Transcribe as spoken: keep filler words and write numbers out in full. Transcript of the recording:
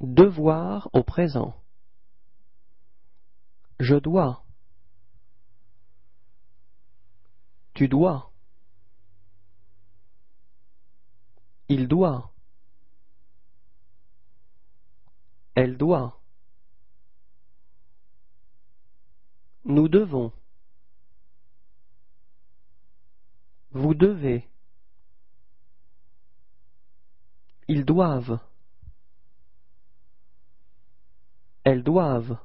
devoir au présent. Je dois. Tu dois. Il doit. Elle doit. Nous devons. Vous devez. Ils doivent. Elles doivent.